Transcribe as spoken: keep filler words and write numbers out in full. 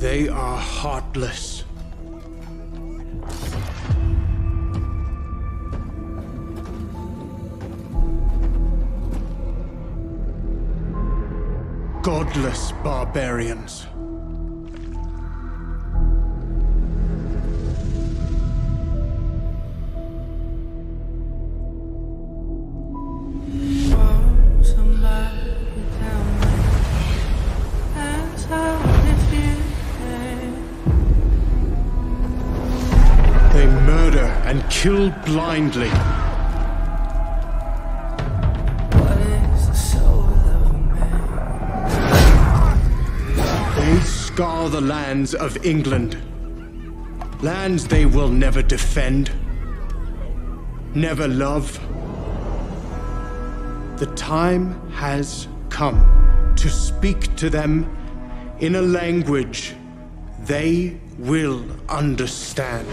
They are heartless. Godless barbarians. And kill blindly. What is the soul of man? They scar the lands of England. Lands they will never defend, never love. The time has come to speak to them in a language they will understand.